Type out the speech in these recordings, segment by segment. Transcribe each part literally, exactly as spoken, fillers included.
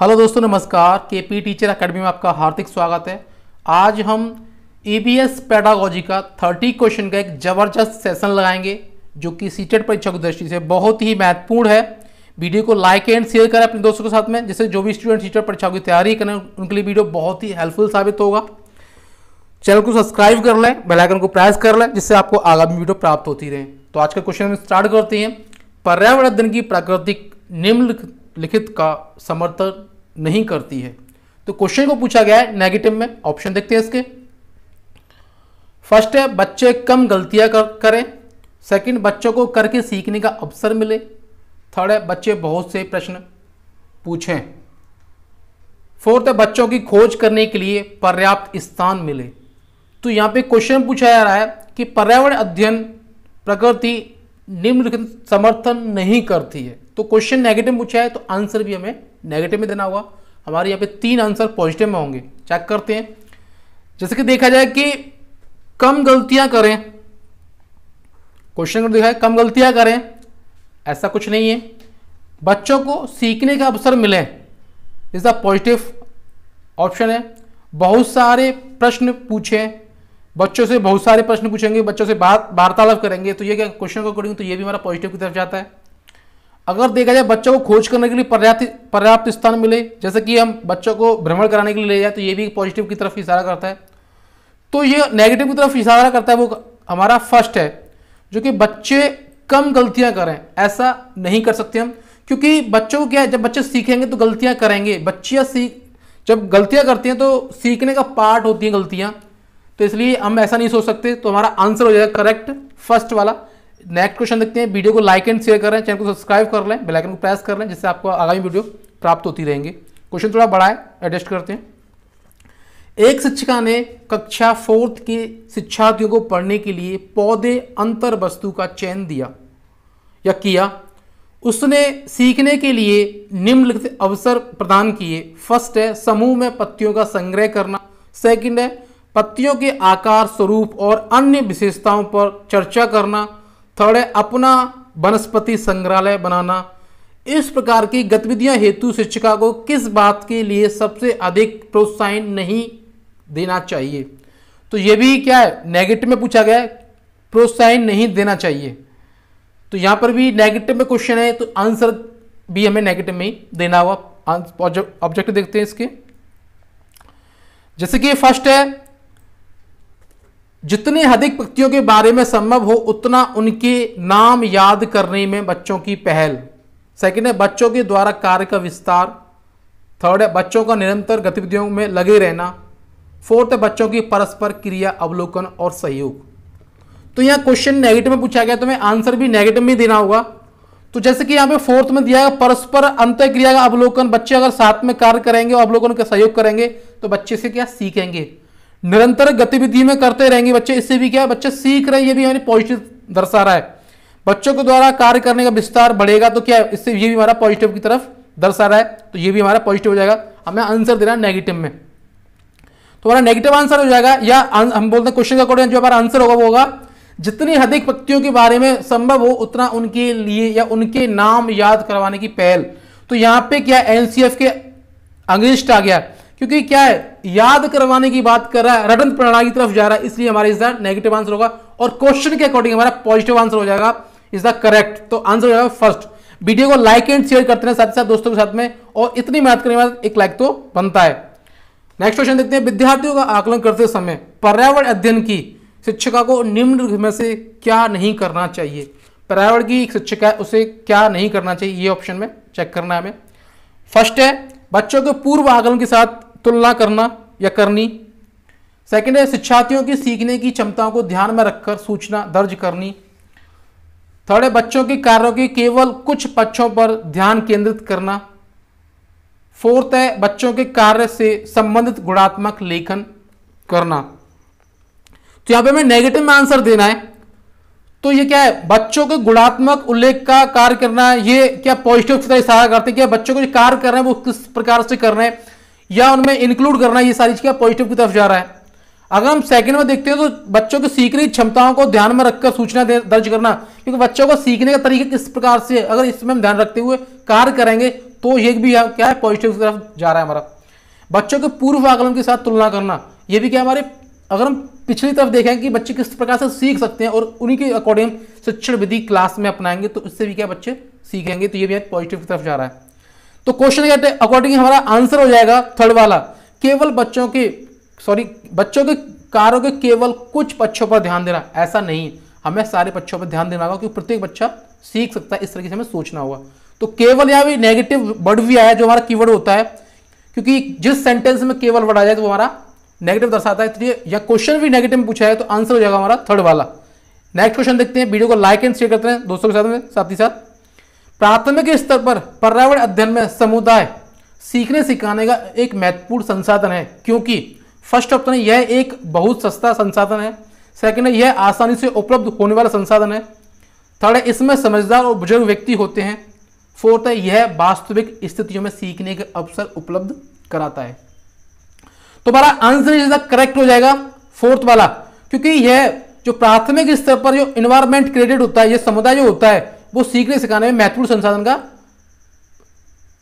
Hello दोस्तों नमस्कार। KP teacher academy में आपका हार्दिक स्वागत है। आज हम ईवीएस पेडागोजी का तीस क्वेश्चन का एक ज़बरदस्त सेशन लगाएंगे जो कि सीटर परीक्षा की दृष्टि से बहुत ही महत्वपूर्ण है। वीडियो को लाइक एंड शेयर करें अपने दोस्तों के साथ में, जिससे जो भी स्टूडेंट सीटर परीक्षा की तैयारी करें उनके लिए वीडियो बहुत ही हेल्पफुल साबित होगा। चैनल को सब्सक्राइब कर लें, बेल आइकन को प्रेस कर लें, जिससे आपको आगामी वीडियो प्राप्त होती रहे। तो आज का क्वेश्चन स्टार्ट करते हैं। पर्यावरण दिन की प्राकृतिक निम्नलिखित लिखित का समर्थन नहीं करती है। तो क्वेश्चन को पूछा गया है नेगेटिव में। ऑप्शन देखते हैं इसके। फर्स्ट है बच्चे कम गलतियां कर, करें। सेकंड, बच्चों को करके सीखने का अवसर मिले। थर्ड है बच्चे बहुत से प्रश्न पूछें। फोर्थ है बच्चों की खोज करने के लिए पर्याप्त स्थान मिले। तो यहाँ पे क्वेश्चन पूछा जा रहा है कि पर्यावरण अध्ययन प्रकृति निम्नलिखित समर्थन नहीं करती है। तो क्वेश्चन नेगेटिव पूछा है तो आंसर भी हमें नेगेटिव में देना होगा। हमारे यहाँ पे तीन आंसर पॉजिटिव में होंगे। चेक करते हैं। जैसे कि देखा जाए कि कम गलतियां करें, क्वेश्चन को देखा है कम गलतियां करें, ऐसा कुछ नहीं है। बच्चों को सीखने का अवसर मिले, इसका पॉजिटिव ऑप्शन है। बहुत सारे प्रश्न पूछें, बच्चों से बहुत सारे प्रश्न पूछेंगे, बच्चों से बात वार्तालाप करेंगे, तो ये क्या क्वेश्चन को अकॉर्डिंग तो ये भी हमारा पॉजिटिव की तरफ जाता है। अगर देखा जाए बच्चों को खोज करने के लिए पर्याप्त पर्याप्त स्थान मिले, जैसे कि हम बच्चों को भ्रमण कराने के लिए ले जाए, तो ये भी पॉजिटिव की तरफ इशारा करता है। तो ये नेगेटिव की तरफ इशारा करता है वो हमारा फर्स्ट है, जो कि बच्चे कम गलतियां करें, ऐसा नहीं कर सकते हम। क्योंकि बच्चों को क्या है, जब बच्चे सीखेंगे तो गलतियाँ करेंगे। बच्चियाँ सीख जब गलतियाँ करती हैं तो सीखने का पार्ट होती हैं गलतियाँ, तो इसलिए हम ऐसा नहीं सोच सकते। तो हमारा आंसर हो जाएगा करेक्ट फर्स्ट वाला। नेक्स्ट क्वेश्चन देखते हैं। वीडियो को लाइक एंड शेयर करें, चैनल को सब्सक्राइब कर लें, बेल आइकन को प्रेस कर लें, जिससे आपको आगामी वीडियो प्राप्त होती रहेंगे। क्वेश्चन थोड़ा बड़ा है, एडजस्ट करते हैं। एक शिक्षिका ने कक्षा फोर्थ के शिक्षार्थियों को पढ़ने के लिए पौधे अंतर वस्तु का चयन दिया या किया। उसने सीखने के लिए निम्नलिखित अवसर प्रदान किए। फर्स्ट है समूह में पत्तियों का संग्रह करना। सेकेंड है पत्तियों के आकार, स्वरूप और अन्य विशेषताओं पर चर्चा करना। थर्ड है अपना वनस्पति संग्रहालय बनाना। इस प्रकार की गतिविधियां हेतु शिक्षिका को किस बात के लिए सबसे अधिक प्रोत्साहन नहीं देना चाहिए। तो यह भी क्या है, नेगेटिव में पूछा गया है, प्रोत्साहन नहीं देना चाहिए। तो यहाँ पर भी नेगेटिव में क्वेश्चन है, तो आंसर भी हमें नेगेटिव में ही देना होगा। ऑब्जेक्ट देखते हैं इसके। जैसे कि फर्स्ट है जितने अधिक पत्तियों के बारे में संभव हो उतना उनके नाम याद करने में बच्चों की पहल। सेकंड है बच्चों के द्वारा कार्य का विस्तार। थर्ड है बच्चों का निरंतर गतिविधियों में लगे रहना। फोर्थ है बच्चों की परस्पर क्रिया, अवलोकन और सहयोग। तो यहाँ क्वेश्चन नेगेटिव में पूछा गया तो हमें आंसर भी नेगेटिव में देना होगा। तो जैसे कि यहाँ पे फोर्थ में दिया है परस्पर अंतःक्रिया का अवलोकन। बच्चे अगर साथ में कार्य करेंगे और अवलोकन का सहयोग करेंगे तो बच्चे से क्या सीखेंगे, निरंतर गतिविधि में करते रहेंगे बच्चे, इससे भी क्या है बच्चे सीख रहे हैं, ये भी हमारी पॉजिटिव दर्शा रहा है। बच्चों के द्वारा कार्य करने का विस्तार बढ़ेगा तो क्या है, इससे ये भी हमारा पॉजिटिव की तरफ दर्शा रहा है, तो ये भी हमारा पॉजिटिव हो जाएगा। हमें आंसर देना नेगेटिव में, तो हमारा नेगेटिव आंसर हो जाएगा। या हम बोलते हैं क्वेश्चन का अकॉर्डिंग जो हमारा आंसर होगा वो होगा जितनी अधिक पत्तियों के बारे में संभव हो उतना उनके लिए या उनके नाम याद करवाने की पहल। तो यहाँ पे क्या एनसीएफ के अगेंस्ट आ गया, क्योंकि क्या है याद करवाने की बात कर रहा है, रटन प्रणाली की तरफ जा रहा है, इसलिए हमारे इसका नेगेटिव आंसर होगा। और क्वेश्चन के अकॉर्डिंग हमारा पॉजिटिव आंसर हो जाएगा, इज द करेक्ट। तो आंसर हो जाएगा फर्स्ट। वीडियो को लाइक एंड शेयर करते हैं साथ साथ दोस्तों के साथ में, और इतनी मेहनत करने के बाद एक लाइक तो बनता है। नेक्स्ट क्वेश्चन देखते हैं। विद्यार्थियों का आकलन करते समय पर्यावरण अध्ययन की शिक्षिका को निम्न में से क्या नहीं करना चाहिए। पर्यावरण की शिक्षिका उसे क्या नहीं करना चाहिए, ये ऑप्शन में चेक करना है हमें। फर्स्ट है बच्चों के पूर्व आकलन के साथ तुलना करना या करनी। सेकेंड है शिक्षार्थियों की सीखने की क्षमताओं को ध्यान में रखकर सूचना दर्ज करनी। थर्ड है बच्चों के कार्यों के केवल कुछ पक्षों पर ध्यान केंद्रित करना। फोर्थ है बच्चों के कार्य से संबंधित गुणात्मक लेखन करना। तो यहाँ पे हमें नेगेटिव में आंसर देना है। तो ये क्या है बच्चों के गुणात्मक उल्लेख का कार्य करना, ये क्या पॉजिटिव से इशारा करते हैं कि बच्चों को जो कार्य कर रहे हैं वो किस प्रकार से कर रहे हैं या उनमें इंक्लूड करना, ये सारी चीज क्या पॉजिटिव की तरफ जा रहा है। अगर हम सेकंड में देखते हैं तो बच्चों की सीखने की क्षमताओं को ध्यान में रखकर सूचना दर्ज करना, क्योंकि बच्चों को सीखने का तरीका किस प्रकार से, अगर इसमें हम ध्यान रखते हुए कार्य करेंगे, तो ये भी क्या है, पॉजिटिव की तरफ जा रहा है हमारा। बच्चों के पूर्व आकलन के साथ तुलना करना, ये भी क्या हमारे, अगर हम पिछली तरफ देखें कि बच्चे किस प्रकार से सीख सकते हैं और उन्हीं के अकॉर्डिंग शिक्षण विधि क्लास में अपनाएंगे तो उससे भी क्या बच्चे सीखेंगे, तो ये भी पॉजिटिव की तरफ जा रहा है। तो क्वेश्चन के अकॉर्डिंग हमारा आंसर हो जाएगा थर्ड वाला, केवल बच्चों के सॉरी बच्चों के कार्यों के केवल कुछ पक्षों पर ध्यान देना, ऐसा नहीं, हमें सारे पक्षों पर ध्यान देना होगा क्योंकि प्रत्येक बच्चा सीख सकता है, इस तरीके से हमें सोचना होगा। तो केवल यहाँ भी नेगेटिव वर्ड भी आया जो हमारा कीवर्ड होता है, क्योंकि जिस सेंटेंस में केवल वर्ड आ जाए तो हमारा नेगेटिव दर्शाता है, इसलिए या क्वेश्चन भी नेगेटिव में पूछा है तो आंसर हो जाएगा हमारा थर्ड वाला। नेक्स्ट क्वेश्चन देखते हैं, वीडियो को लाइक एंड शेयर करते हैं दोस्तों के साथ में। साथ ही साथ प्राथमिक स्तर पर पर्यावरण अध्ययन में समुदाय सीखने सिखाने का एक महत्वपूर्ण संसाधन है, क्योंकि फर्स्ट ऑप्शन यह एक बहुत सस्ता संसाधन है, सेकेंड है यह आसानी से उपलब्ध होने वाला संसाधन है, थर्ड है इसमें समझदार और बुजुर्ग व्यक्ति होते हैं, फोर्थ है यह वास्तविक स्थितियों में सीखने के अवसर उपलब्ध कराता है। तो हमारा आंसर इसका करेक्ट हो जाएगा फोर्थ वाला, क्योंकि यह जो प्राथमिक स्तर पर जो इन्वायरमेंट क्रिएटेड होता है, यह समुदाय जो होता है वो सीखने सिखाने में महत्वपूर्ण संसाधन का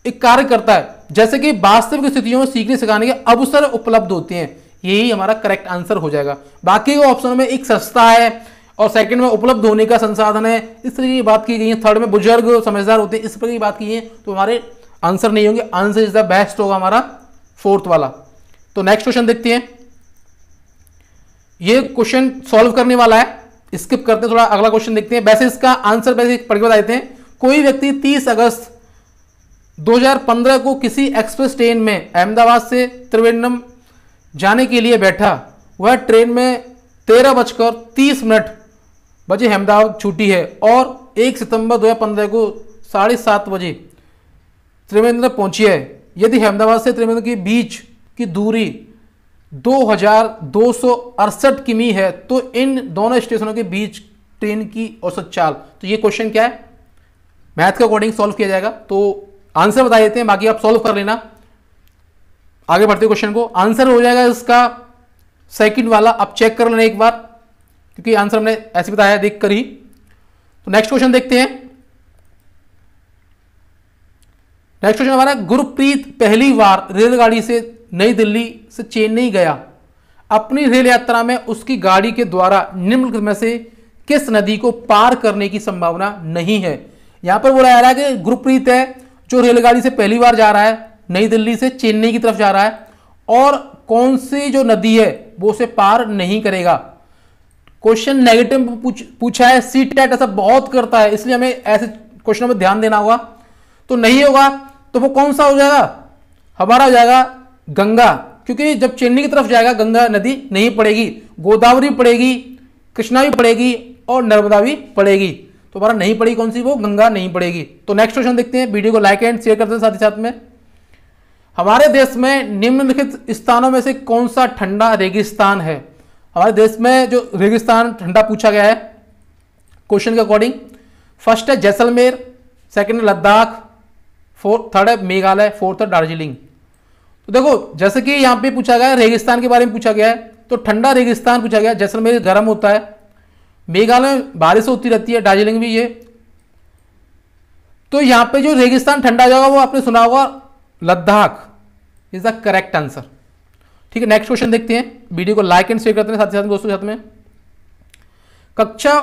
एक कार्य करता है, जैसे कि वास्तविक स्थितियों में सीखने सिखाने के अवसर उपलब्ध होते हैं, यही हमारा करेक्ट आंसर हो जाएगा। बाकी के ऑप्शन में एक सस्ता है और सेकंड में उपलब्ध होने का संसाधन है, इस तरीके की बात की गई है, थर्ड में बुजुर्ग समझदार होते हैं, इस प्रकार की बात की है, तो हमारे आंसर नहीं होंगे। आंसर इज द बेस्ट होगा हमारा फोर्थ वाला। तो नेक्स्ट क्वेश्चन देखते हैं, ये क्वेश्चन सॉल्व करने वाला है, स्किप करते हैं थोड़ा, अगला क्वेश्चन देखते हैं। वैसे इसका आंसर वैसे पढ़ के बता देते हैं। कोई व्यक्ति तीस अगस्त दो हज़ार पंद्रह को किसी एक्सप्रेस ट्रेन में अहमदाबाद से त्रिवेंद्रम जाने के लिए बैठा, वह ट्रेन में तेरह बजकर तीस मिनट बजे अहमदाबाद छूटी है और एक सितंबर दो हज़ार पंद्रह को साढ़े सात बजे त्रिवेंद्रम पहुंची है। यदि अहमदाबाद से त्रिवेंद्रम के बीच की दूरी दो हजार दो सौ अड़सठ किमी है तो इन दोनों स्टेशनों के बीच ट्रेन की औसत चाल, तो ये क्वेश्चन क्या है, मैथ के अकॉर्डिंग सॉल्व किया जाएगा। तो आंसर बता देते हैं, बाकी आप सॉल्व कर लेना। आगे बढ़ते क्वेश्चन को, आंसर हो जाएगा इसका सेकंड वाला, आप चेक कर लेना एक बार, क्योंकि आंसर हमने ऐसे बताया देख कर ही। तो नेक्स्ट क्वेश्चन देखते हैं। नेक्स्ट क्वेश्चन हमारा, गुरप्रीत पहली बार रेलगाड़ी से नई दिल्ली से चेन्नई गया, अपनी रेल यात्रा में उसकी गाड़ी के द्वारा निम्नलिखित में से किस नदी को पार करने की संभावना नहीं है। यहां पर बोला जा रहा है कि गुरप्रीत है जो रेलगाड़ी से पहली बार जा रहा है, नई दिल्ली से चेन्नई की तरफ जा रहा है, और कौन सी जो नदी है वो उसे पार नहीं करेगा। क्वेश्चन नेगेटिव पूछ, पूछा है, सीटर ऐसा बहुत करता है, इसलिए हमें ऐसे क्वेश्चनों में ध्यान देना होगा। तो नहीं होगा तो वो कौन सा हो जाएगा, हमारा हो जाएगा गंगा, क्योंकि जब चेन्नई की तरफ जाएगा गंगा नदी नहीं पड़ेगी, गोदावरी पड़ेगी, कृष्णा भी पड़ेगी और नर्मदा भी पड़ेगी, तो हमारा नहीं पड़ेगी कौन सी, वो गंगा नहीं पड़ेगी। तो नेक्स्ट क्वेश्चन देखते हैं, वीडियो को लाइक एंड शेयर करते हैं। साथ ही साथ में हमारे देश में निम्नलिखित स्थानों में से कौन सा ठंडा रेगिस्तान है। हमारे देश में जो रेगिस्तान ठंडा पूछा गया है क्वेश्चन के अकॉर्डिंग, फर्स्ट है जैसलमेर, सेकेंड है लद्दाख, फोर्थ थर्ड है मेघालय, फोर्थ है दार्जिलिंग। तो देखो जैसे कि यहाँ पे पूछा गया है रेगिस्तान के बारे में पूछा गया है, तो ठंडा रेगिस्तान पूछा गया है, जैसलमेर गर्म होता है, मेघालय में बारिश होती रहती है, दार्जिलिंग भी ये, तो यहाँ पे जो रेगिस्तान ठंडा जाएगा वो आपने सुना होगा Ladakh is the correct answer. ठीक है, नेक्स्ट क्वेश्चन देखते हैं, वीडियो को लाइक एंड शेयर करते हैं। साथ ही साथ दोस्तों के साथ में कक्षा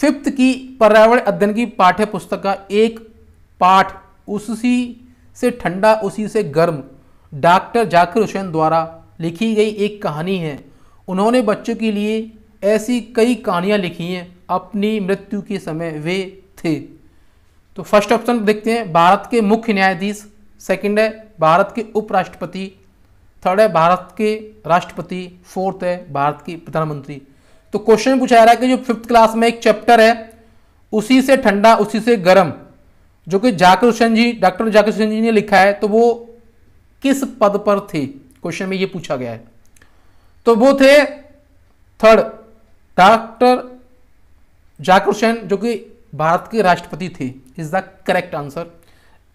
फिफ्थ की पर्यावरण अध्ययन की पाठ्य पुस्तक का एक पाठ उसी से ठंडा उसी से गर्म डॉक्टर जाकिर हुसैन द्वारा लिखी गई एक कहानी है। उन्होंने बच्चों के लिए ऐसी कई कहानियां लिखी हैं, अपनी मृत्यु के समय वे थे। तो फर्स्ट ऑप्शन देखते हैं, भारत के मुख्य न्यायाधीश, सेकंड है भारत के उपराष्ट्रपति, थर्ड है भारत के राष्ट्रपति, फोर्थ है भारत के प्रधानमंत्री। तो क्वेश्चन पूछा जा रहा है कि जो फिफ्थ क्लास में एक चैप्टर है उसी से ठंडा उसी से गर्म, जो कि जाकिर हुसैन जी डॉक्टर जाकिर हुसैन जी ने लिखा है, तो वो किस पद पर थे, क्वेश्चन में ये पूछा गया है। तो वो थे थर्ड डॉक्टर जाकिर हुसैन जो कि भारत के राष्ट्रपति थे, is the correct answer.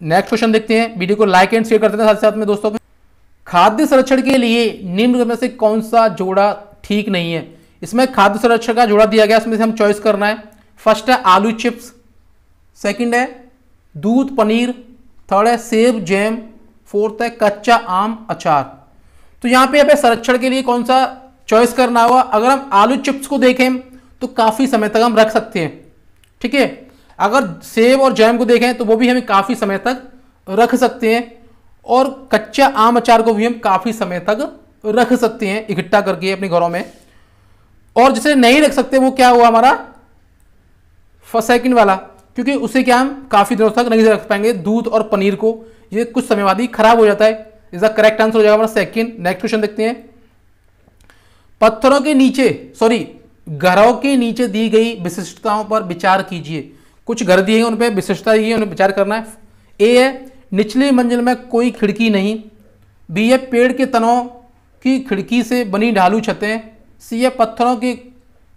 Next question देखते हैं, वीडियो को लाइक एंड शेयर करते हैं। साथ ही साथ में दोस्तों खाद्य संरक्षण के लिए निम्नलिखित में से कौन सा जोड़ा ठीक नहीं है। इसमें खाद्य संरक्षण का जोड़ा दिया गया, इसमें से हम चॉइस करना है। फर्स्ट है आलू चिप्स, सेकेंड है दूध पनीर, थर्ड है सेब जैम, फोर्थ है कच्चा आम अचार। तो यहाँ पे हमें संरक्षण के लिए कौन सा चॉइस करना होगा। अगर हम आलू चिप्स को देखें तो काफ़ी समय तक हम रख सकते हैं, ठीक है। अगर सेब और जैम को देखें तो वो भी हमें काफ़ी समय तक रख सकते हैं, और कच्चा आम अचार को भी हम काफ़ी समय तक रख सकते हैं इकट्ठा करके अपने घरों में। और जिसे नहीं रख सकते वो क्या हुआ हमारा फर्स्ट सेकंड वाला, क्योंकि उसे क्या हम काफ़ी दिनों तक नहीं रख पाएंगे। दूध और पनीर को ये कुछ समय बाद ही खराब हो जाता है। इसका करेक्ट आंसर हो जाएगा हमारा सेकंड। नेक्स्ट क्वेश्चन देखते हैं। पत्थरों के नीचे सॉरी घरों के नीचे दी गई विशिष्टताओं पर विचार कीजिए। कुछ घर दिए हैं उन पर विशिष्टता दी है, उन्हें विचार करना है। ए है निचली मंजिल में कोई खिड़की नहीं। बी है पेड़ के तनों की खिड़की से बनी ढालू छतें। सी है पत्थरों के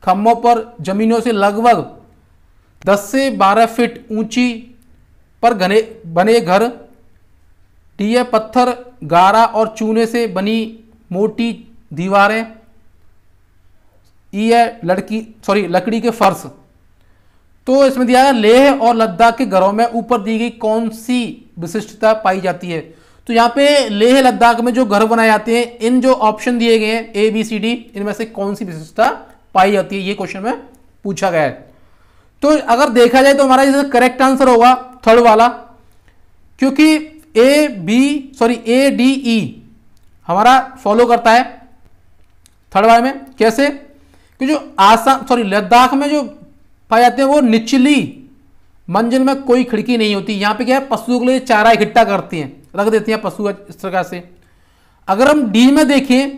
खम्भों पर जमीनों से लगभग दस से बारह फीट ऊंची पर घने बने घर। डी है पत्थर गारा और चूने से बनी मोटी दीवारें। ई है लड़की सॉरी लकड़ी के फर्श। तो इसमें दिया है लेह और लद्दाख के घरों में ऊपर दी गई कौन सी विशिष्टता पाई जाती है। तो यहाँ पे लेह लद्दाख में जो घर बनाए जाते हैं, इन जो ऑप्शन दिए गए हैं ए बी सी डी, इनमें से कौन सी विशेषता पाई जाती है, ये क्वेश्चन में पूछा गया है। तो अगर देखा जाए तो हमारा इसका करेक्ट आंसर होगा थर्ड वाला, क्योंकि A B sorry A D E हमारा फॉलो करता है थर्ड वाले में। कैसे? कि जो आसाम सॉरी लद्दाख में जो पाए जाते हैं वो निचली मंजिल में कोई खिड़की नहीं होती। यहाँ पे क्या है पशुओं के लिए चारा इकट्ठा करते हैं, रख देते हैं पशु इस प्रकार से। अगर हम डी में देखें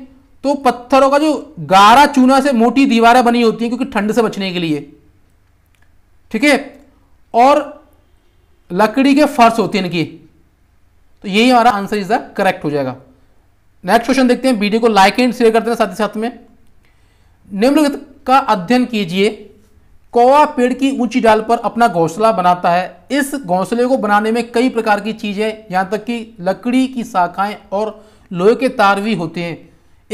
तो पत्थरों का जो गारा चूना से मोटी दीवारें बनी होती हैं क्योंकि ठंड से बचने के लिए, ठीक है, और लकड़ी के फर्श होते हैं इनकी। तो यही हमारा आंसर इसका करेक्ट हो जाएगा। नेक्स्ट क्वेश्चन देखते हैं। वीडियो को लाइक एंड शेयर करते हैं साथ ही साथ में। निम्नलिखित का अध्ययन कीजिए। कौवा पेड़ की ऊंची डाल पर अपना घोंसला बनाता है। इस घोंसले को बनाने में कई प्रकार की चीजें, यहाँ तक कि लकड़ी की शाखाएं और लोहे के तार भी होते हैं।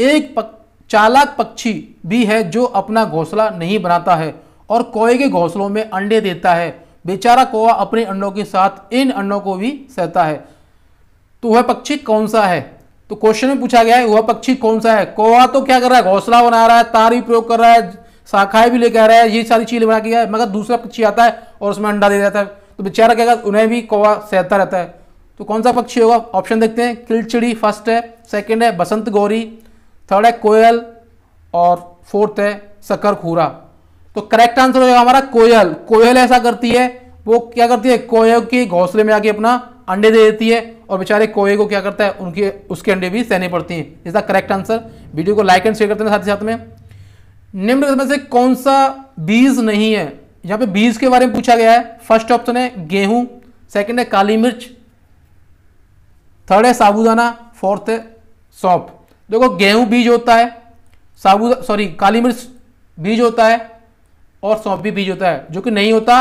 एक पक, चालाक पक्षी भी है जो अपना घोंसला नहीं बनाता है और कौवे के घोंसलों में अंडे देता है। बेचारा कौवा अपने अंडों के साथ इन अंडों को भी सहता है। तो वह पक्षी कौन सा है? तो क्वेश्चन में पूछा गया है वह पक्षी कौन सा है। कौवा तो क्या कर रहा है, घोंसला बना रहा है, तार भी प्रयोग कर रहा है, शाखाएं भी लेकर आ रहा है, ये सारी चीजें बना के है, मगर दूसरा पक्षी आता है और उसमें अंडा दे जाता है। तो बेचारा क्या कहता है, उन्हें भी कौवा सहता रहता है। तो कौन सा पक्षी होगा? ऑप्शन देखते हैं। किलचड़ी फर्स्ट है, सेकंड है बसंत गौरी, थर्ड है कोयल, और फोर्थ है शकरखुरा। तो करेक्ट आंसर होगा हमारा कोयल। कोयल ऐसा करती है, वो क्या करती है, कौवे के घोंसले में आके अपना अंडे दे देती है और बेचारे कौवे को क्या करता है, उनके उसके अंडे भी सहने पड़ते हैं। इसका करेक्ट आंसर। वीडियो को लाइक एंड शेयर करते हैं साथ ही साथ में। निम्नलिखित में से कौन सा बीज नहीं है? यहाँ पे बीज के बारे में पूछा गया है। फर्स्ट ऑप्शन है गेहूं, सेकंड है काली मिर्च, थर्ड है साबूदाना, फोर्थ है सौंफ। देखो गेहूं बीज होता है, साबू सॉरी काली मिर्च बीज होता है, और सौंफ भी बीज होता है जो कि नहीं होता।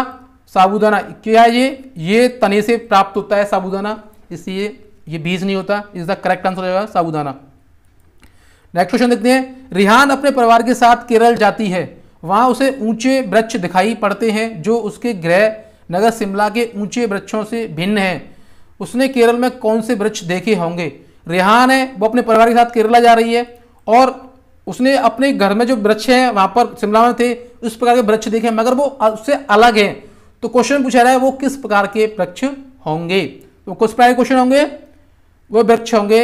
साबूदाना क्या है, ये ये तने से प्राप्त होता है साबूदाना, इसलिए ये बीज नहीं होता। इसका करेक्ट आंसर होगा साबूदाना। नेक्स्ट क्वेश्चन देखते हैं। रिहान अपने परिवार के साथ केरल जाती है। वहां उसे ऊंचे वृक्ष दिखाई पड़ते हैं जो उसके गृह नगर शिमला के ऊंचे वृक्षों से भिन्न हैं। उसने केरल में कौन से वृक्ष देखे होंगे? रिहान है, वो अपने परिवार के साथ केरला जा रही है और उसने अपने घर में जो वृक्ष हैं वहां पर शिमला में थे उस प्रकार के वृक्ष देखे, मगर वो उससे अलग हैं। तो क्वेश्चन पूछा रहा है वो किस प्रकार के वृक्ष होंगे। तो कुछ प्रकार के क्वेश्चन होंगे, वो वृक्ष होंगे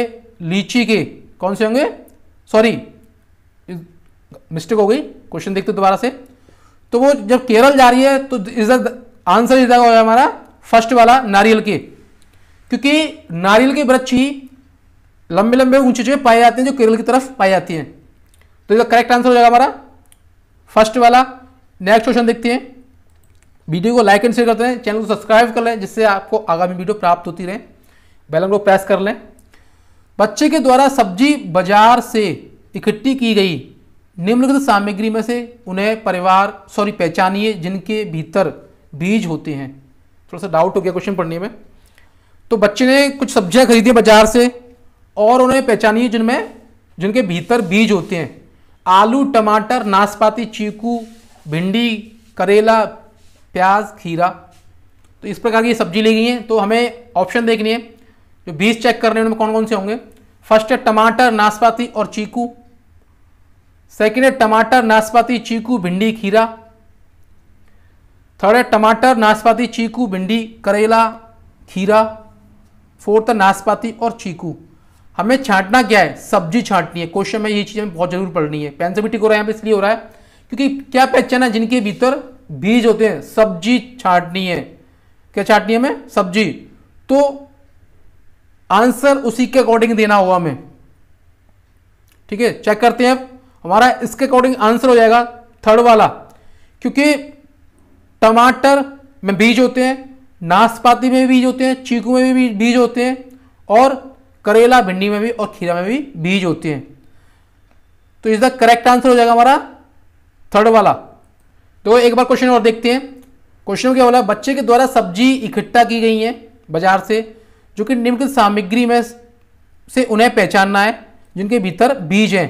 लीची के। कौन से होंगे, सॉरी मिस्टेक हो गई, क्वेश्चन देखते दोबारा से। तो वो जब केरल जा रही है तो इसका आंसर इसका होगा हमारा फर्स्ट वाला, नारियल के, क्योंकि नारियल के वृक्ष ही लंबे लंबे ऊंचे ऊंचे पाए जाते हैं जो केरल की तरफ पाए जाती हैं। तो इसका करेक्ट आंसर हो जाएगा हमारा फर्स्ट वाला। नेक्स्ट क्वेश्चन देखते हैं। वीडियो को लाइक एंड शेयर करते हैं, चैनल को सब्सक्राइब कर लें जिससे आपको आगामी वीडियो प्राप्त होती रहे। बेल आइकन को प्रेस कर लें। बच्चे के द्वारा सब्जी बाजार से इकट्ठी की गई निम्नलिखित सामग्री में से उन्हें परिवार सॉरी पहचानिए जिनके भीतर बीज होते हैं। थोड़ा सा डाउट हो गया क्वेश्चन पढ़ने में। तो बच्चे ने कुछ सब्जियां खरीदी बाजार से और उन्हें पहचानिए जिनमें जिनके भीतर बीज होते हैं। आलू, टमाटर, नाशपाती, चीकू, भिंडी, करेला, प्याज, खीरा। तो इस प्रकार की सब्जी ली गई हैं। तो हमें ऑप्शन देखनी है, जो बीज चेक करने उनमें कौन कौन से होंगे। फर्स्ट है टमाटर, नाशपाती और चीकू। सेकेंड है टमाटर, नाशपाती, चीकू, भिंडी, खीरा। थर्ड है टमाटर, नाशपाती, चीकू, भिंडी, करेला, खीरा। फोर्थ है नाशपाती और चीकू। हमें छांटना क्या है, सब्जी छांटनी है। क्वेश्चन में ये चीज़ हमें बहुत जरूर पढ़नी है। पेन से भी ठीक हो रहा है यहाँ पे, इसलिए हो रहा है क्योंकि क्या पहचान है, जिनके भीतर बीज होते हैं सब्जी छांटनी है। क्या छांटनी है हमें, सब्जी। तो आंसर उसी के अकॉर्डिंग देना होगा हमें, ठीक है। चेक करते हैं अब हमारा इसके अकॉर्डिंग आंसर हो जाएगा थर्ड वाला, क्योंकि टमाटर में बीज होते हैं, नाशपाती में भी बीज होते हैं, चीकू में भी बीज होते हैं और करेला, भिंडी में भी और खीरा में भी बीज होते हैं। तो इसका करेक्ट आंसर हो जाएगा हमारा थर्ड वाला। तो एक बार क्वेश्चन और देखते हैं। क्वेश्चन क्या बोला, बच्चे के द्वारा सब्जी इकट्ठा की गई है बाजार से, जो कि निम्नलिखित सामग्री में से उन्हें पहचानना है जिनके भीतर बीज हैं।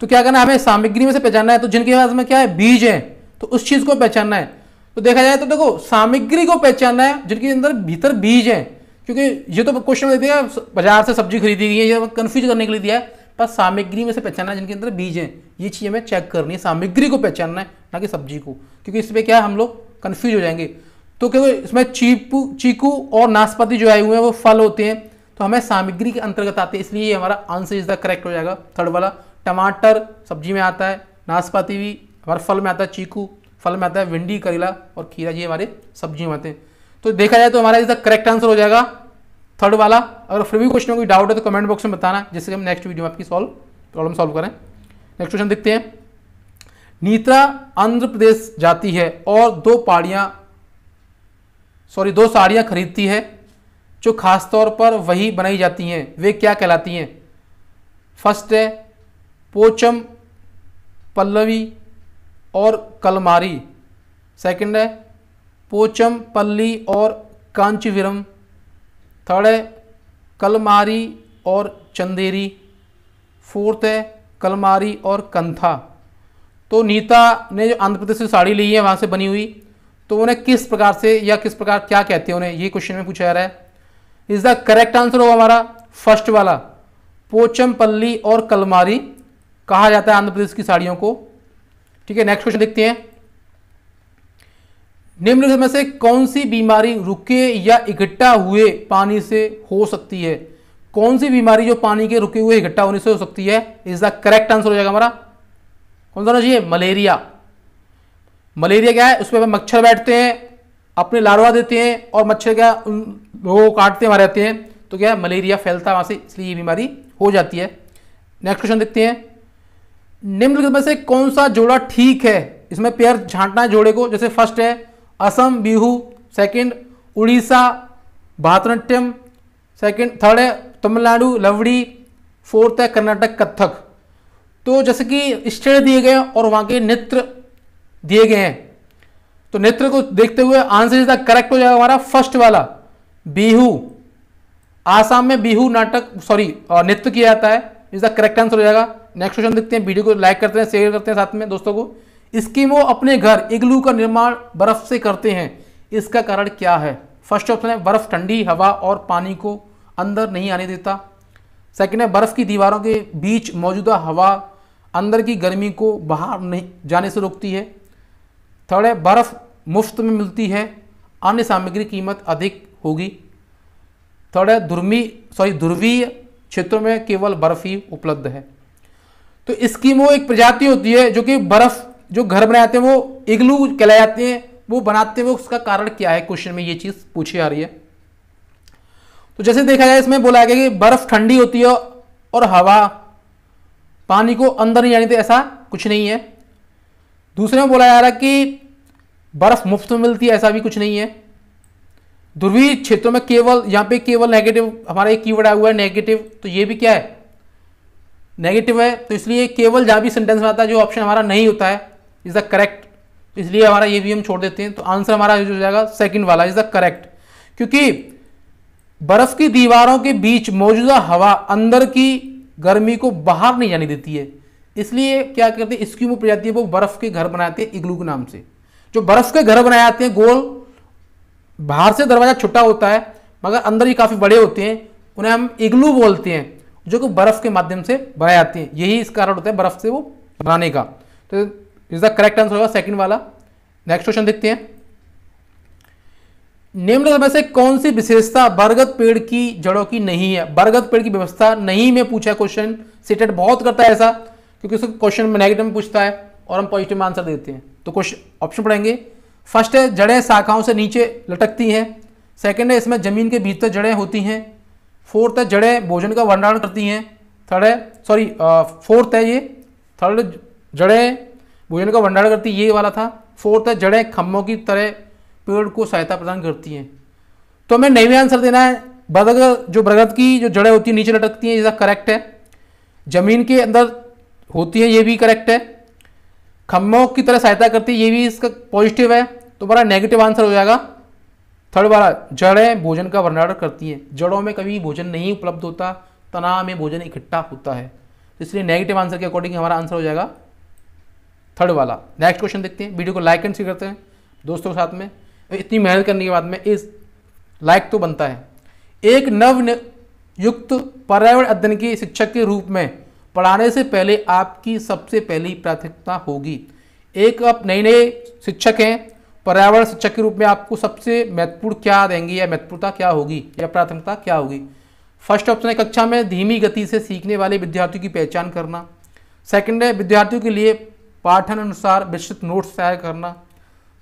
तो क्या करना है हमें, सामग्री में से पहचानना है। तो जिनके पास में क्या है, बीज है, तो उस चीज़ को पहचानना है। तो देखा जाए तो देखो, सामग्री को पहचानना है जिनके अंदर भीतर बीज है, क्योंकि ये तो क्वेश्चन देते हैं बाजार से सब्जी खरीदी गई है, ये कन्फ्यूज करने के लिए दिया है। पर सामग्री में से पहचानना है जिनके अंदर बीज है, ये चीज़ हमें चेक करनी है। सामग्री को पहचानना है, ना कि सब्जी को, क्योंकि इसमें क्या है हम लोग कन्फ्यूज हो जाएंगे। तो क्योंकि इसमें चीकू चीकू और नाशपाती जो आए हुए हैं वो फल होते हैं, तो हमें सामग्री के अंतर्गत आते हैं, इसलिए हमारा आंसर इसका करेक्ट हो जाएगा थर्ड वाला। टमाटर सब्जी में आता है, नाशपाती भी हमारे फल में आता है, चीकू फल में आता है, भिंडी, करेला और खीरा ये हमारे सब्जी में आते हैं। तो देखा जाए तो हमारा इसका करेक्ट आंसर हो जाएगा थर्ड वाला। अगर फिर भी क्वेश्चन में कोई डाउट है तो कमेंट बॉक्स में बताना, जिससे हम नेक्स्ट वीडियो में आपकी सॉल्व प्रॉब्लम सॉल्व करें। नेक्स्ट क्वेश्चन देखते हैं। नीता आंध्र प्रदेश जाती है और दो पहाड़ियाँ सॉरी दो साड़ियाँ खरीदती है, जो खासतौर पर वही बनाई जाती हैं, वे क्या कहलाती हैं। फर्स्ट है पोचमपल्ली और कलमकारी, सेकंड है पोचमपल्ली और कांचीपुरम, थर्ड है कलमकारी और चंदेरी, फोर्थ है कलमकारी और कंथा। तो नीता ने जो आंध्र प्रदेश से साड़ी ली है वहाँ से बनी हुई, तो उन्हें किस प्रकार से या किस प्रकार क्या कहते हैं उन्हें, ये क्वेश्चन में पूछा जा रहा है। इसका करेक्ट आंसर होगा हमारा फर्स्ट वाला, पोचमपल्ली और कलमकारी कहा जाता है आंध्र प्रदेश की साड़ियों को, ठीक है। नेक्स्ट क्वेश्चन देखते हैं। निम्नलिखित में से कौन सी बीमारी रुके या इकट्ठा हुए पानी से हो सकती है। कौन सी बीमारी जो पानी के रुके हुए इकट्ठा होने से हो सकती है, इसका करेक्ट आंसर हो जाएगा हमारा कौन सा होना चाहिए, मलेरिया। मलेरिया क्या है, उसमें मच्छर बैठते हैं, अपने लार्वा देते हैं और मच्छर क्या उन लोगों को काटते मारे जाते हैं, तो क्या है मलेरिया फैलता है वहाँ से, इसलिए ये बीमारी हो जाती है। नेक्स्ट क्वेश्चन देखते हैं। निम्नलिखित में से कौन सा जोड़ा ठीक है, इसमें पेयर छांटना है जोड़े को। जैसे फर्स्ट है Assam Bihu, second Orissa Bharatanatyam, second third है तमिलनाडु लवड़ी, फोर्थ है कर्नाटक कथक। तो जैसे कि स्टेट दिए गए और वहाँ के नृत्य दिए गए हैं, तो नृत्य को देखते हुए आंसर इसका करेक्ट हो जाएगा हमारा फर्स्ट वाला, बिहू। आसाम में बिहू नाटक सॉरी नृत्य किया जाता है, इसका करेक्ट आंसर हो जाएगा। नेक्स्ट क्वेश्चन देखते हैं। वीडियो को लाइक करते हैं, शेयर करते हैं साथ में दोस्तों को। स्कीमो अपने घर इग्लू का निर्माण बर्फ से करते हैं, इसका कारण क्या है। फर्स्ट ऑप्शन है बर्फ ठंडी हवा और पानी को अंदर नहीं आने देता, सेकंड है बर्फ की दीवारों के बीच मौजूदा हवा अंदर की गर्मी को बाहर नहीं जाने से रोकती है, थर्ड है बर्फ मुफ्त में मिलती है, अन्य सामग्री कीमत अधिक होगी, थर्ड है ध्रुवी सॉरी ध्रुवीय क्षेत्रों में केवल बर्फ ही उपलब्ध है। तो एस्किमो एक प्रजाति होती है जो कि बर्फ जो घर बनाते हैं वो इग्लू कहलाए जाते हैं, वो बनाते हैं, वो उसका कारण क्या है, क्वेश्चन में ये चीज़ पूछी आ रही है। तो जैसे देखा जाए इसमें बोला गया कि बर्फ ठंडी होती है और हवा पानी को अंदर नहीं जाने देती, ऐसा कुछ नहीं है। दूसरे में बोला जा रहा है कि बर्फ मुफ्त में मिलती है, ऐसा भी कुछ नहीं है। ध्रुवीय क्षेत्रों में केवल, यहाँ पे केवल नेगेटिव हमारा एक कीवर्ड आया हुआ है नेगेटिव, तो ये भी क्या है नेगेटिव है, तो इसलिए केवल जहाँ भी सेंटेंस में आता है जो ऑप्शन हमारा नहीं होता है इज द करेक्ट, इसलिए हमारा ये भी हम छोड़ देते हैं। तो आंसर हमारा जो हो जाएगा सेकंड वाला इज द करेक्ट, क्योंकि बर्फ की दीवारों के बीच मौजूदा हवा अंदर की गर्मी को बाहर नहीं जाने देती है, इसलिए क्या करते हैं एस्किमो प्रजाति है वो बर्फ के घर बनाते हैं इग्लू के नाम से। जो बर्फ के घर बनाए जाते हैं गोल बाहर से दरवाज़ा छोटा होता है मगर अंदर ये काफ़ी बड़े होते हैं, उन्हें हम इग्लू बोलते हैं, जो कि बर्फ़ के माध्यम से बनाए जाती हैं। यही इस कारण होता है बर्फ़ से वो बनाने का। तो इज द करेक्ट आंसर होगा सेकंड वाला। नेक्स्ट क्वेश्चन देखते हैं। निम्नलिखित में से कौन सी विशेषता बरगद पेड़ की जड़ों की नहीं है? बरगद पेड़ की व्यवस्था नहीं में पूछा क्वेश्चन। सीटेट बहुत करता है ऐसा, क्योंकि उसको क्वेश्चन में नेगेटिव में पूछता है और हम पॉजिटिव में आंसर देते हैं। तो क्वेश्चन ऑप्शन पढ़ेंगे। फर्स्ट है जड़ें शाखाओं से नीचे लटकती हैं। सेकेंड है इसमें जमीन के भीतर जड़ें होती हैं। फोर्थ है जड़ें भोजन का भंडारण करती हैं। थर्ड है सॉरी फोर्थ है ये थर्ड जड़ें भोजन का भंडारण करती ये वाला था। फोर्थ है जड़ें खम्भों की तरह पेड़ को सहायता प्रदान करती हैं। तो हमें नई में आंसर देना है। बरगद जो बरगद की जो जड़ें होती हैं नीचे लटकती हैं, इसका करेक्ट है। जमीन के अंदर होती है, ये भी करेक्ट है। खम्भों की तरह सहायता करती है, ये भी इसका पॉजिटिव है। तो हमारा नेगेटिव आंसर हो जाएगा थर्ड वाला, जड़ें भोजन का भंडारण करती हैं। जड़ों में कभी भोजन नहीं उपलब्ध होता, तना में भोजन इकट्ठा होता है। तो इसलिए नेगेटिव आंसर के अकॉर्डिंग हमारा आंसर हो जाएगा थर्ड वाला। नेक्स्ट क्वेश्चन देखते हैं। वीडियो को लाइक एंड शेयर करते हैं दोस्तों के साथ में। इतनी मेहनत करने के बाद में इस लाइक तो बनता है। एक नवनियुक्त पर्यावरण अध्ययन के शिक्षक के रूप में पढ़ाने से पहले आपकी सबसे पहली प्राथमिकता होगी। एक आप नए नए शिक्षक हैं, पर्यावरण शिक्षक के रूप में आपको सबसे महत्वपूर्ण क्या देंगी या महत्वपूर्णता क्या होगी या प्राथमिकता क्या होगी? फर्स्ट ऑप्शन है कक्षा में धीमी गति से सीखने वाले विद्यार्थियों की पहचान करना। सेकंड है विद्यार्थियों के लिए पाठन अनुसार विस्तृत नोट्स तैयार करना।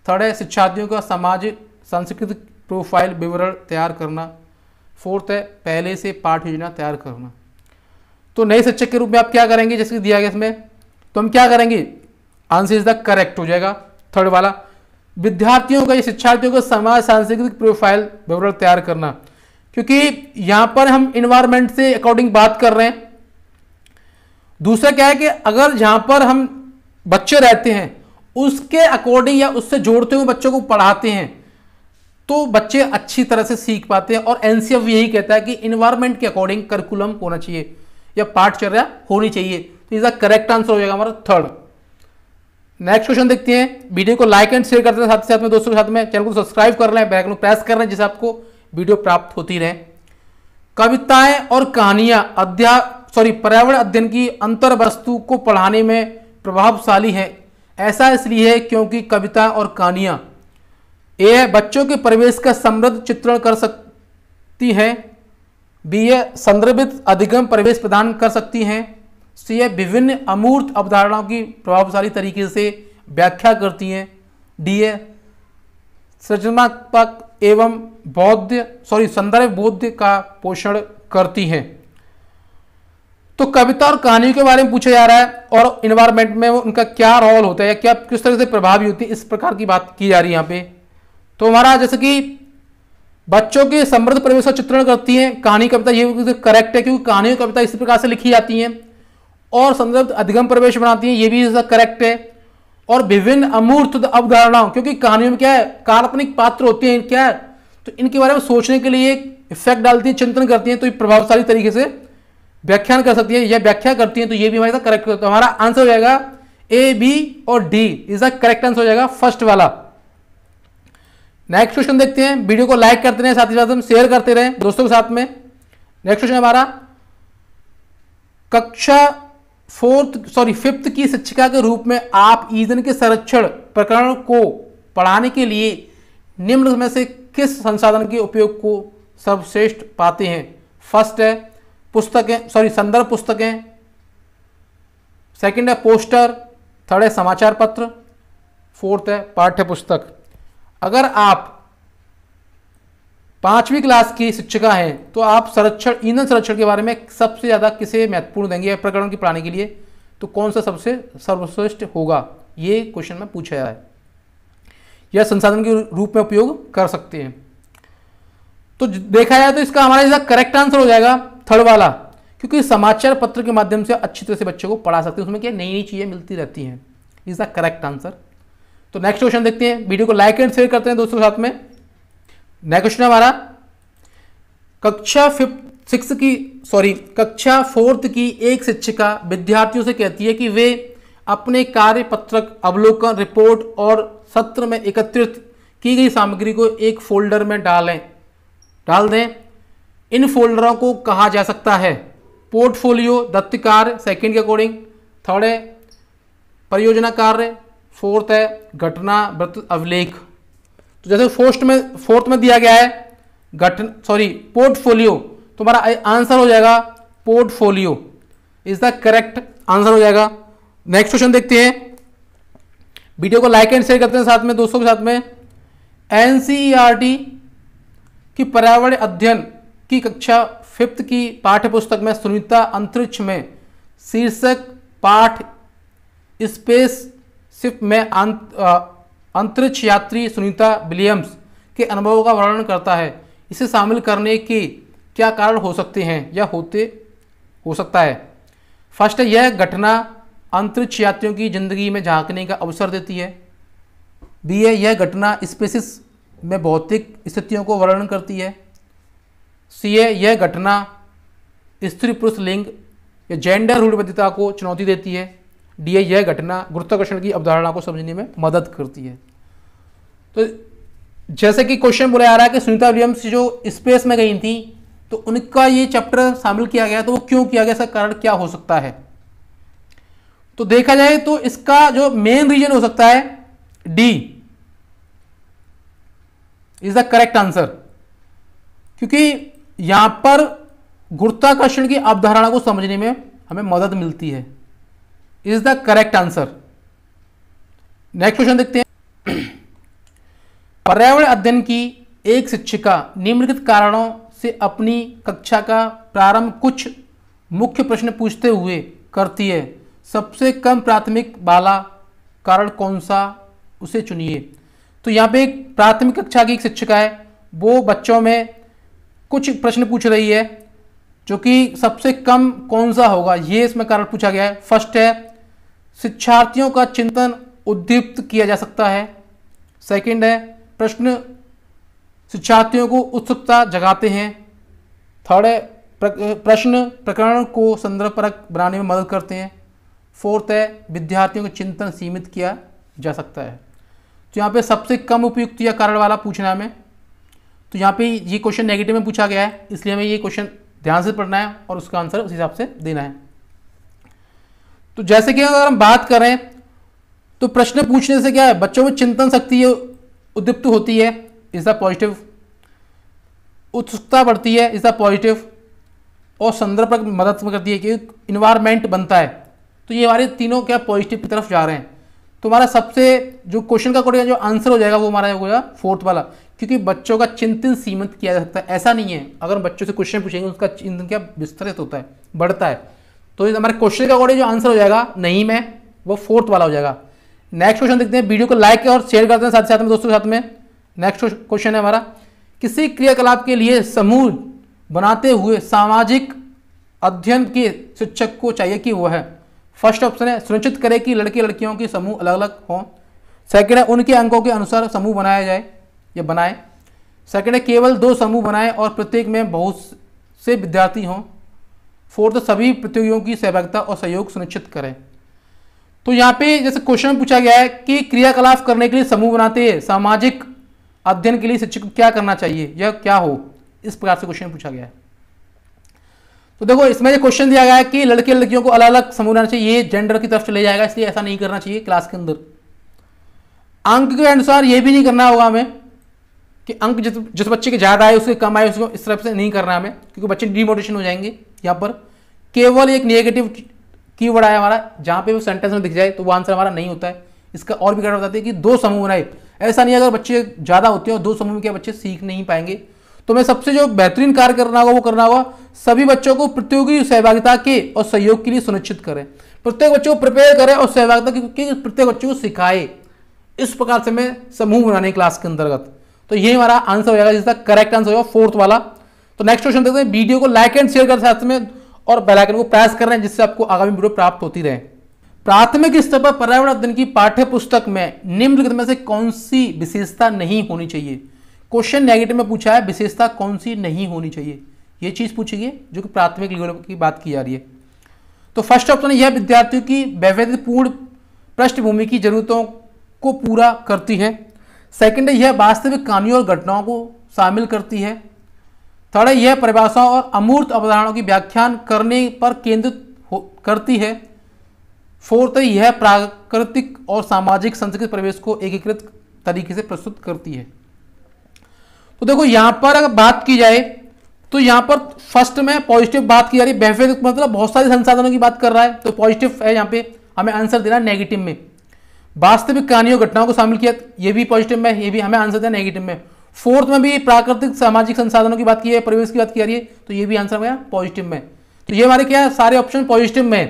थर्ड है शिक्षार्थियों का सामाजिक सांस्कृतिक प्रोफाइल विवरण तैयार करना। फोर्थ है पहले से पाठ योजना तैयार करना। तो नए शिक्षक के रूप में आप क्या करेंगे जैसे दिया गया इसमें, तो हम क्या करेंगे? आंसर इज द करेक्ट हो जाएगा थर्ड वाला, विद्यार्थियों का या शिक्षार्थियों का समाज सांस्कृतिक प्रोफाइल विवरण तैयार करना। क्योंकि यहाँ पर हम इन्वायरमेंट से अकॉर्डिंग बात कर रहे हैं। दूसरा क्या है कि अगर जहाँ पर हम बच्चे रहते हैं उसके अकॉर्डिंग या उससे जोड़ते हुए बच्चों को पढ़ाते हैं तो बच्चे अच्छी तरह से सीख पाते हैं। और एनसीएफ यही कहता है कि इन्वायरमेंट के अकॉर्डिंग करिकुलम होना चाहिए या पाठचर्या होनी चाहिए। तो इसका करेक्ट आंसर हो जाएगा हमारा थर्ड। नेक्स्ट क्वेश्चन देखते हैं। वीडियो को लाइक एंड शेयर करते हैं, साथ ही साथ में दोस्तों के साथ में चैनल को सब्सक्राइब कर लें, बेल आइकन को प्रेस कर लें जिससे आपको वीडियो प्राप्त होती रहे। कविताएं और कहानियां अध्या सॉरी पर्यावरण अध्ययन की अंतर वस्तु को पढ़ाने में प्रभावशाली है। ऐसा इसलिए है क्योंकि कविता और कहानियां ए बच्चों के परिवेश का समृद्ध चित्रण कर सकती हैं। बी ए संदर्भित अधिगम परिवेश प्रदान कर सकती हैं। सी ए विभिन्न अमूर्त अवधारणाओं की प्रभावशाली तरीके से व्याख्या करती हैं। डी ए सृजनात्मक एवं बौद्ध सॉरी संदर्भ बौद्ध का पोषण करती हैं। तो कविता और कहानियों के बारे में पूछा जा रहा है और इन्वायरमेंट में उनका क्या रोल होता है या क्या किस तरह से प्रभावी होती है, इस प्रकार की बात की जा रही है यहाँ पे। तो हमारा जैसे कि बच्चों के समृद्ध परिवेश का चित्रण करती हैं कहानी कविता, ये करेक्ट है क्योंकि कहानियों कविता इसी प्रकार से लिखी जाती हैं। और संदर्भ अधिगम परिवेश बनाती हैं, ये भी इसका करेक्ट है। और विभिन्न अमूर्त अवधारणाओं, क्योंकि कहानियों में क्या है काल्पनिक पात्र होते हैं, क्या है तो इनके बारे में सोचने के लिए एक इफेक्ट डालती हैं, चिंतन करती हैं, तो ये प्रभावशाली तरीके से व्याख्यान कर सकती है या व्याख्या करती हैं। तो ये भी हमारे साथ करेक्ट होता है। हमारा आंसर हो जाएगा ए, बी और डी, इसका करेक्ट आंसर हो जाएगा फर्स्ट वाला। नेक्स्ट क्वेश्चन देखते हैं। वीडियो को लाइक करते रहें, साथ ही साथ हम शेयर करते रहें दोस्तों के साथ में। नेक्स्ट क्वेश्चन हमारा कक्षा फोर्थ सॉरी फिफ्थ की शिक्षिका के रूप में आप ईंधन के संरक्षण प्रकरण को पढ़ाने के लिए निम्न में से किस संसाधन के उपयोग को सर्वश्रेष्ठ पाते हैं? फर्स्ट है पुस्तकें सॉरी संदर्भ पुस्तकें, सेकंड है पोस्टर, थर्ड है समाचार पत्र, फोर्थ है पाठ्य पुस्तक। अगर आप पांचवी क्लास की शिक्षिका हैं तो आप संरक्षण ईंधन संरक्षण के बारे में सबसे ज़्यादा किसे महत्वपूर्ण देंगे प्रकरण की पढ़ाने के लिए? तो कौन सा सबसे सर्वश्रेष्ठ होगा, ये क्वेश्चन में पूछा जाए। यह संसाधन के रूप में उपयोग कर सकते हैं। तो देखा जाए तो इसका हमारे हिसाब करेक्ट आंसर हो जाएगा थर्ड वाला, क्योंकि समाचार पत्र के माध्यम से अच्छी तरह से बच्चों को पढ़ा सकते हैं। उसमें क्या नई नई चीज़ें मिलती रहती हैं, इसका करेक्ट आंसर। तो नेक्स्ट क्वेश्चन देखते हैं। वीडियो को लाइक एंड शेयर करते हैं दोस्तों के साथ में। नेक्स्ट क्वेश्चन हमारा कक्षा फिफ्थ सिक्स की सॉरी कक्षा फोर्थ की एक शिक्षिका विद्यार्थियों से कहती है कि वे अपने कार्य पत्रक, अवलोकन, रिपोर्ट और सत्र में एकत्रित की गई सामग्री को एक फोल्डर में डालें डाल दें। इन फोल्डरों को कहा जा सकता है पोर्टफोलियो, दत्तकार सेकंड के अकॉर्डिंग, थर्ड है परियोजना कार्य, फोर्थ है घटना वृत्त अभिलेख। तो जैसे फोर्थ में फोर्थ में दिया गया है घटना सॉरी पोर्टफोलियो, तो हमारा आंसर हो जाएगा portfolio is the correct answer हो जाएगा। नेक्स्ट क्वेश्चन देखते हैं, वीडियो को लाइक एंड शेयर करते हैं साथ में दोस्तों के साथ में। एनसीईआरटी की पर्यावरण अध्ययन की कक्षा फिफ्थ की पाठ्यपुस्तक में सुनीता अंतरिक्ष में शीर्षक पाठ स्पेस शिप में अंतरिक्ष यात्री सुनीता विलियम्स के अनुभवों का वर्णन करता है। इसे शामिल करने के क्या कारण हो सकते हैं या होते हो सकता है। फर्स्ट है यह घटना अंतरिक्ष यात्रियों की जिंदगी में झांकने का अवसर देती है। बी है यह घटना स्पेसिस में भौतिक स्थितियों को वर्णन करती है। सी है यह घटना स्त्री पुरुष लिंग या जेंडर रूढ़िवादिता को चुनौती देती है। डी है यह घटना गुरुत्वाकर्षण की अवधारणा को समझने में मदद करती है। तो जैसे कि क्वेश्चन बोला जा रहा है कि सुनीता विलियम्स जो स्पेस में गई थी तो उनका ये चैप्टर शामिल किया गया, तो वो क्यों किया गया, इसका कारण क्या हो सकता है। तो देखा जाए तो इसका जो मेन रीजन हो सकता है D is the correct answer, क्योंकि यहां पर गुरुत्वाकर्षण की अवधारणा को समझने में हमें मदद मिलती है is the correct answer. Next question देखते हैं, पर्यावरण अध्ययन की एक शिक्षिका निम्नलिखित कारणों से अपनी कक्षा का प्रारंभ कुछ मुख्य प्रश्न पूछते हुए करती है। सबसे कम प्राथमिक वाला कारण कौन सा, उसे चुनिए। तो यहाँ पे एक प्राथमिक कक्षा की एक शिक्षिका है, वो बच्चों में कुछ प्रश्न पूछ रही है जो कि सबसे कम कौन सा होगा ये इसमें कारण पूछा गया है। फर्स्ट है शिक्षार्थियों का चिंतन उद्दीप्त किया जा सकता है। सेकंड है प्रश्न शिक्षार्थियों को उत्सुकता जगाते हैं। थर्ड है प्रश्न प्रकरण को संदर्भपरक बनाने में मदद करते हैं। फोर्थ है विद्यार्थियों का चिंतन सीमित किया जा सकता है। तो यहाँ पे सबसे कम उपयुक्त या कारण वाला पूछना है हमें। तो यहाँ पे ये क्वेश्चन नेगेटिव में पूछा गया है, इसलिए हमें ये क्वेश्चन ध्यान से पढ़ना है और उसका आंसर उस हिसाब से देना है। तो जैसे कि अगर हम बात करें तो प्रश्न पूछने से क्या है, बच्चों में चिंतन शक्ति उद्दीप्त होती है इज द पॉजिटिव, उत्सुकता बढ़ती है इज द पॉजिटिव, और संदर्भ पर मदद करती है कि इन्वायरमेंट बनता है। तो ये हमारे तीनों क्या पॉजिटिव की तरफ जा रहे हैं। तो हमारा सबसे जो क्वेश्चन का कोड जो आंसर हो जाएगा वो हमारा होगा फोर्थ वाला, क्योंकि बच्चों का चिंतन सीमित किया जा सकता है। ऐसा नहीं है अगर बच्चों से क्वेश्चन पूछेंगे उसका चिंतन क्या विस्तृत होता है, बढ़ता है। तो हमारे क्वेश्चन का कोड जो आंसर हो जाएगा नहीं में वो फोर्थ वाला हो जाएगा। नेक्स्ट क्वेश्चन देखते हैं, वीडियो को लाइक और शेयर करते हैं साथ साथ में दोस्तों के साथ में। नेक्स्ट क्वेश्चन है हमारा, किसी क्रियाकलाप के लिए समूह बनाते हुए सामाजिक अध्ययन के शिक्षक को चाहिए कि वह है। फर्स्ट ऑप्शन है सुनिश्चित करें कि लड़के लड़कियों के समूह अलग अलग हों। सेकंड है उनके अंकों के अनुसार समूह बनाया जाए या बनाएं। सेकंड है केवल दो समूह बनाएं और प्रत्येक में बहुत से विद्यार्थी हों। फोर्थ सभी प्रतियोगियों की सहभागिता और सहयोग सुनिश्चित करें। तो यहाँ पे जैसे क्वेश्चन पूछा गया है कि क्रियाकलाप करने के लिए समूह बनाते हैं सामाजिक अध्ययन के लिए शिक्षक को क्या करना चाहिए या क्या हो, इस प्रकार से क्वेश्चन पूछा गया है। तो देखो इसमें जो क्वेश्चन दिया गया है कि लड़के लड़कियों को अलग अलग समूह बनाना चाहिए, ये जेंडर की तरफ चले जाएगा, इसलिए ऐसा नहीं करना चाहिए क्लास के अंदर। अंक के अनुसार ये भी नहीं करना होगा हमें कि अंक जिस जिस बच्चे के ज़्यादा आए उसके कम आए, उसको इस तरफ से नहीं करना हमें, क्योंकि बच्चे डिमोटिवेशन हो जाएंगे। यहाँ पर केवल एक नेगेटिव कीवर्ड आया हमारा, जहाँ पे वो सेंटेंस में दिख जाए तो वो आंसर हमारा नहीं होता है। इसका और भी कारण बताते हैं कि दो समूह बनाए, ऐसा नहीं है अगर बच्चे ज़्यादा होते हैं और दो समूह में क्या बच्चे सीख नहीं पाएंगे। तो मैं सबसे जो बेहतरीन कार्य करना होगा वो करना होगा सभी बच्चों को प्रतियोगी सहभागिता के और सहयोग के लिए सुनिश्चित करें, प्रत्येक बच्चे को प्रिपेयर करें और सहभागिता के प्रत्येक बच्चे को सिखाए। इस प्रकार से मैं समूह बनाने क्लास के अंतर्गत, तो ये हमारा आंसर हो जाएगा जिसका करेक्ट आंसर होगा फोर्थ वाला। तो नेक्स्ट क्वेश्चन देखते हैं, वीडियो को लाइक एंड शेयर कर साथ में और बेल आइकन को प्रेस कर रहे हैं जिससे आपको आगामी वीडियो प्राप्त होती रहे। प्राथमिक स्तर पर पर्यावरण अध्ययन की पाठ्य पुस्तक में निम्नलिखित में से कौन सी विशेषता नहीं होनी चाहिए। क्वेश्चन नेगेटिव में पूछा है विशेषता कौन सी नहीं होनी चाहिए, ये चीज़ पूछी गई जो कि प्राथमिक लेवल की बात की जा रही है। तो फर्स्ट ऑप्शन यह विद्यार्थियों की वैविध्यपूर्ण पृष्ठभूमि की जरूरतों को पूरा करती है। सेकंड है यह वास्तविक कहानियों और घटनाओं को शामिल करती है। थर्ड है यह परिभाषाओं और अमूर्त अवधारणाओं की व्याख्यान करने पर केंद्रित करती है। फोर्थ है यह प्राकृतिक और सामाजिक सांस्कृतिक परिवेश को एकीकृत तरीके से प्रस्तुत करती है। तो देखो यहाँ पर अगर बात की जाए तो यहाँ पर फर्स्ट में पॉजिटिव बात की जा रही है, बेहतर मतलब बहुत सारे संसाधनों की बात कर रहा है, तो पॉजिटिव है यहाँ पे, हमें आंसर देना नेगेटिव में। वास्तविक कहानियों घटनाओं को शामिल किया, ये भी पॉजिटिव में, ये भी हमें आंसर देना नेगेटिव में। फोर्थ में भी प्राकृतिक सामाजिक संसाधनों की बात की है, परिवेश की बात की जा रही है, तो ये भी आंसर हमारा पॉजिटिव में। तो ये हमारे क्या सारे ऑप्शन पॉजिटिव में है,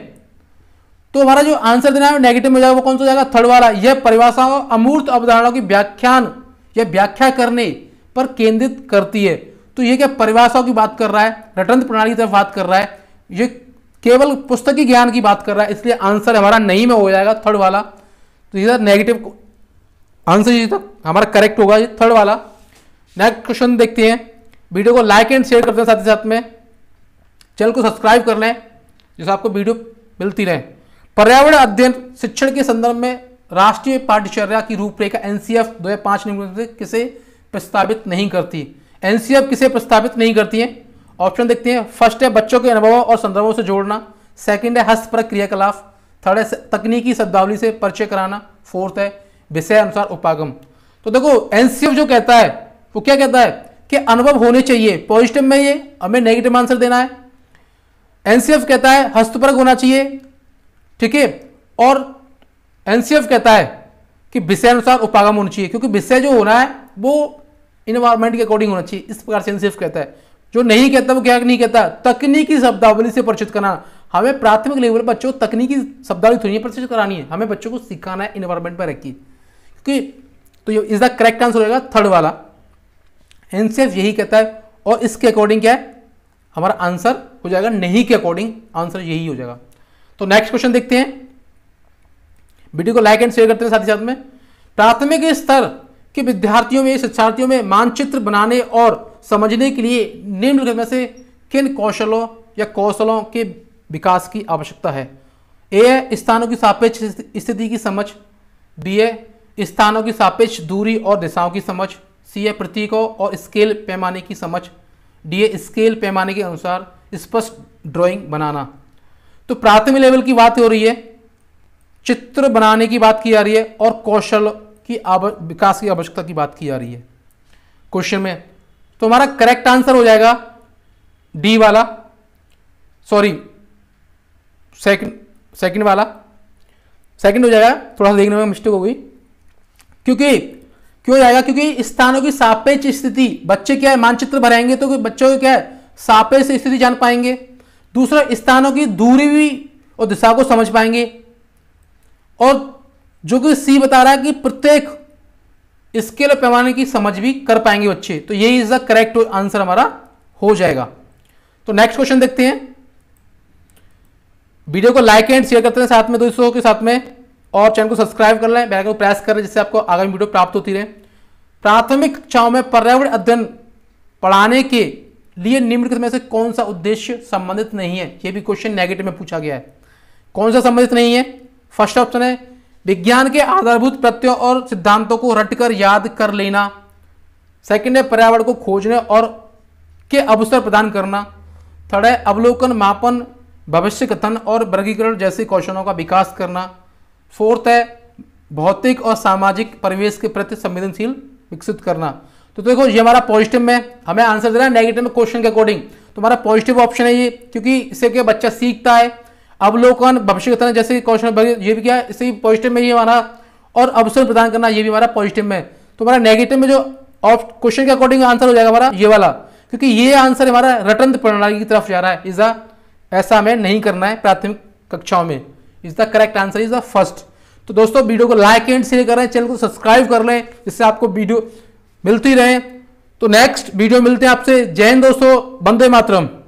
तो हमारा जो आंसर देना है नेगेटिव में जाएगा, वो कौन सा जाएगा? थर्ड वाला, यह परिभाषाओं अमूर्त अवधारणाओं की व्याख्यान या व्याख्या करने पर केंद्रित करती है। तो ये क्या परिभाषाओं की बात कर रहा है, रटंत्र प्रणाली की तरफ बात कर रहा है, ये केवल पुस्तकी ज्ञान की बात कर रहा है, इसलिए आंसर हमारा नहीं में हो जाएगा थर्ड वाला। तो ये नेगेटिव आंसर ये तक हमारा करेक्ट होगा, ये थर्ड वाला। नेक्स्ट क्वेश्चन देखते हैं। वीडियो को लाइक एंड शेयर करते हैं, साथ ही साथ में चैनल को सब्सक्राइब कर लें जिससे आपको वीडियो मिलती रहे। पर्यावरण अध्ययन शिक्षण के संदर्भ में राष्ट्रीय पाठ्यचर्या की रूपरेखा एनसीएफ दो हज़ार पाँच ने किसे प्रस्तावित नहीं करती? एनसीएफ किसे प्रस्तावित नहीं करती है? ऑप्शन देखते हैं। फर्स्ट है बच्चों के अनुभवों और संदर्भों से जोड़ना, सेकंड है हस्त पर क्रियाकलाप, थर्ड है तकनीकी शब्दावली से परिचय कराना, फोर्थ है विषय अनुसार उपागम। तो देखो एनसीएफ जो कहता है वो क्या कहता है कि अनुभव होने चाहिए। पॉजिटिव में ये हमें नेगेटिव आंसर देना है। एनसीएफ कहता है हस्तपरक होना चाहिए, ठीक है, और एनसीएफ कहता है कि विषय अनुसार उपागम होना चाहिए, क्योंकि विषय जो होना है वो इन्वायरमेंट के अकॉर्डिंग होना चाहिए। इस प्रकार से एनसीएफ कहता है। जो नहीं कहता वो क्या नहीं कहता? तकनीकी शब्दावली से परिचित करना। हमें प्राथमिक लेवल पर बच्चों तकनीकी शब्दावली थोड़ी परिचित करानी है, हमें बच्चों को सिखाना है इन्वायरमेंट पर रखी, क्योंकि तो ये इसका करेक्ट आंसर होगा थर्ड वाला। एनसीएफ यही कहता है और इसके अकॉर्डिंग क्या है हमारा आंसर हो जाएगा नहीं के अकॉर्डिंग आंसर यही हो जाएगा। तो नेक्स्ट क्वेश्चन देखते हैं। वीडियो को लाइक एंड शेयर करते हैं, साथ ही साथ में प्राथमिक स्तर कि विद्यार्थियों में शिक्षार्थियों में मानचित्र बनाने और समझने के लिए निम्नलिखित में से किन कौशलों या कौशलों के विकास की आवश्यकता है? ए है स्थानों की सापेक्ष स्थिति की समझ, बी है स्थानों की सापेक्ष दूरी और दिशाओं की समझ, सी है प्रतीकों और स्केल पैमाने की समझ, डी है स्केल पैमाने के अनुसार स्पष्ट ड्राइंग बनाना। तो प्राथमिक लेवल की बात हो रही है, चित्र बनाने की बात की जा रही है और कौशल की विकास की आवश्यकता की बात की जा रही है क्वेश्चन में। तो हमारा करेक्ट आंसर हो जाएगा डी वाला, सॉरी सेकंड सेकंड वाला सेकंड हो जाएगा, थोड़ा सा देखने में मिस्टेक हो गई। क्योंकि क्यों जाएगा? क्योंकि स्थानों की सापेक्ष स्थिति, बच्चे क्या है मानचित्र भराएंगे तो बच्चों को क्या है सापेक्ष स्थिति जान पाएंगे। दूसरा स्थानों की दूरी भी और दिशा को समझ पाएंगे, और जो कि सी बता रहा है कि प्रत्येक स्केल और पैमाने की समझ भी कर पाएंगे बच्चे। तो यही इसका करेक्ट आंसर हमारा हो जाएगा। तो नेक्स्ट क्वेश्चन देखते हैं। वीडियो को लाइक एंड शेयर करते हैं साथ में दोस्तों के साथ में, और चैनल को सब्सक्राइब कर लें, बेल आइकन को प्रेस कर लें जिससे आपको आगामी वीडियो प्राप्त होती रहे। प्राथमिक कक्षाओं में पर्यावरण अध्ययन पढ़ाने के लिए निम्नलिखित में से कौन सा उद्देश्य संबंधित नहीं है? यह भी क्वेश्चन नेगेटिव में पूछा गया है। कौन सा संबंधित नहीं है? फर्स्ट ऑप्शन है विज्ञान के आधारभूत प्रत्ययों और सिद्धांतों को रटकर याद कर लेना, सेकंड है पर्यावरण को खोजने और के अवसर प्रदान करना, थर्ड है अवलोकन मापन भविष्य कथन और वर्गीकरण जैसे कौशलों का विकास करना, फोर्थ है भौतिक और सामाजिक परिवेश के प्रति संवेदनशील विकसित करना। तो देखो ये हमारा पॉजिटिव में, हमें आंसर देना है नेगेटिव में क्वेश्चन के अकॉर्डिंग। तो हमारा पॉजिटिव ऑप्शन है ये, क्योंकि इससे क्या बच्चा सीखता है, अवलोकन भविष्य कथन जैसे क्वेश्चन ये भी क्या है इसे पॉजिटिव में ही हमारा, और अवसर प्रदान करना ये भी हमारा पॉजिटिव में। तो हमारा नेगेटिव में जो ऑफ क्वेश्चन के अकॉर्डिंग आंसर हो जाएगा हमारा ये वाला, क्योंकि ये आंसर हमारा रटंत्र प्रणाली की तरफ जा रहा है। इसका ऐसा हमें नहीं करना है प्राथमिक कक्षाओं में। इसका correct answer is the first. तो दोस्तों वीडियो को लाइक एंड शेयर करें, चैनल को सब्सक्राइब कर लें जिससे आपको वीडियो मिलती रहे। तो नेक्स्ट वीडियो मिलते हैं आपसे। जय हिंद दोस्तों, वंदे मातरम।